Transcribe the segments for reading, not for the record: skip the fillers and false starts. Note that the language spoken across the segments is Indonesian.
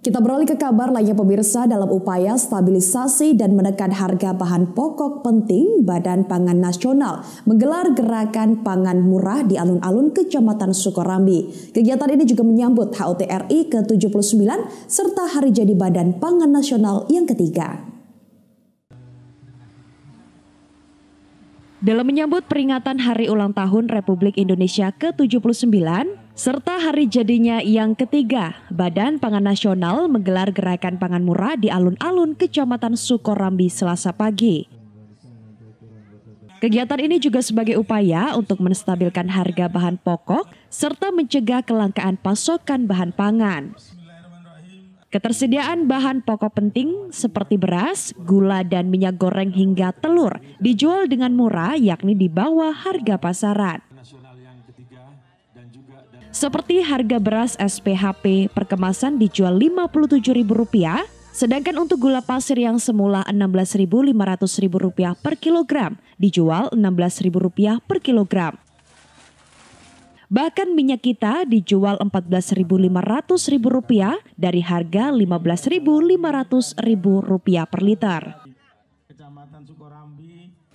Kita beralih ke kabar lainnya pemirsa. Dalam upaya stabilisasi dan menekan harga bahan pokok penting, Badan Pangan Nasional menggelar gerakan pangan murah di alun-alun Kecamatan Sukorambi. Kegiatan ini juga menyambut HUT RI ke-79 serta Hari Jadi Badan Pangan Nasional yang ketiga. Dalam menyambut peringatan Hari Ulang Tahun Republik Indonesia ke-79, serta hari jadinya yang ketiga, Badan Pangan Nasional menggelar gerakan pangan murah di alun-alun Kecamatan Sukorambi Selasa pagi. Kegiatan ini juga sebagai upaya untuk menstabilkan harga bahan pokok serta mencegah kelangkaan pasokan bahan pangan. Ketersediaan bahan pokok penting seperti beras, gula, dan minyak goreng hingga telur dijual dengan murah yakni di bawah harga pasaran. Seperti harga beras SPHP per kemasan dijual Rp57.000, sedangkan untuk gula pasir yang semula Rp16.500 per kilogram dijual Rp16.000 per kilogram. Bahkan Minyakita dijual Rp14.500 dari harga Rp15.500 per liter.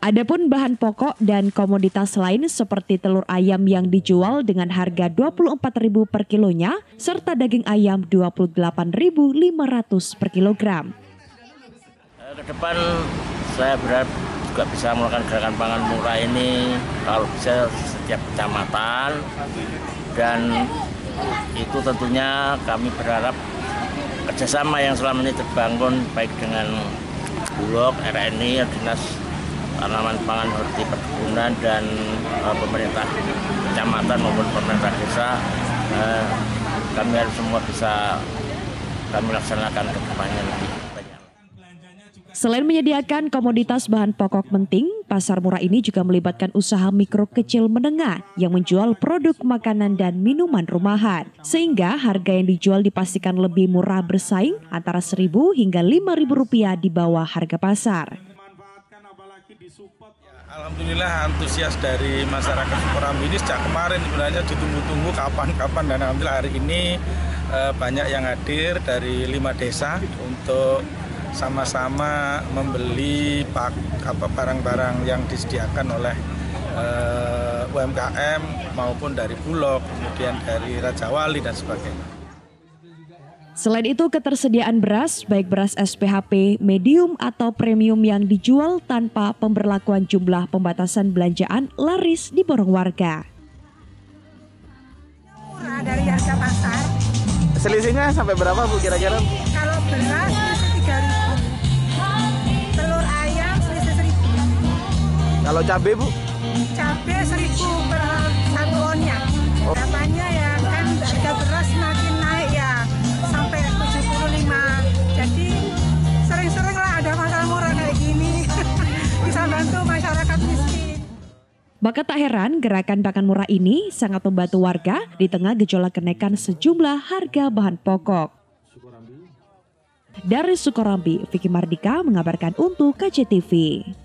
Adapun bahan pokok dan komoditas lain seperti telur ayam yang dijual dengan harga Rp24.000 per kilonya serta daging ayam Rp28.500 per kilogram. Ke depan saya berharap juga bisa melakukan gerakan pangan murah ini kalau bisa setiap kecamatan, dan itu tentunya kami berharap kerjasama yang selama ini terbangun baik dengan Bulog, RNI, Dinas Tanaman Pangan Horti Perkebunan dan pemerintah kecamatan maupun pemerintah desa, kami harus semua bisa kami laksanakan ke depannya lebih banyak. Selain menyediakan komoditas bahan pokok penting, pasar murah ini juga melibatkan usaha mikro kecil menengah yang menjual produk makanan dan minuman rumahan. Sehingga harga yang dijual dipastikan lebih murah bersaing antara Rp1.000 hingga Rp5.000 di bawah harga pasar. Alhamdulillah antusias dari masyarakat Sukorambi ini sejak kemarin sebenarnya ditunggu-tunggu kapan-kapan, dan alhamdulillah hari ini banyak yang hadir dari 5 desa untuk sama-sama membeli barang-barang yang disediakan oleh UMKM maupun dari Bulog, kemudian dari Rajawali dan sebagainya. Selain itu ketersediaan beras, baik beras SPHP, medium atau premium yang dijual tanpa pemberlakuan jumlah pembatasan belanjaan laris diborong warga. Murah dari harga pasar. Selisihnya sampai berapa Bu kira-kira? Kalau beras Rp3.000, telur ayam Rp1.000. Kalau cabai Bu? Cabai Rp1.000 per satu onnya. Katanya ya kan harga beras makin naik ya. Sampai 75, jadi sering-sering lah ada makanan murah kayak gini bisa bantu masyarakat miskin. Maka tak heran gerakan pangan murah ini sangat membantu warga di tengah gejolak kenaikan sejumlah harga bahan pokok. Dari Sukorambi, Vicky Mardika mengabarkan untuk KCTV.